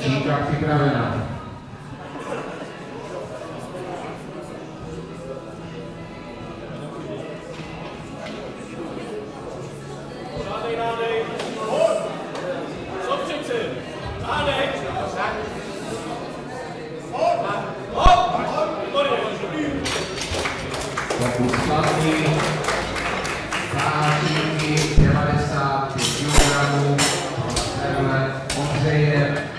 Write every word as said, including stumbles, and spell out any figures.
Čínka připravená. Zážitky devadesát pět kilogramů, pro sedm let, obřeje.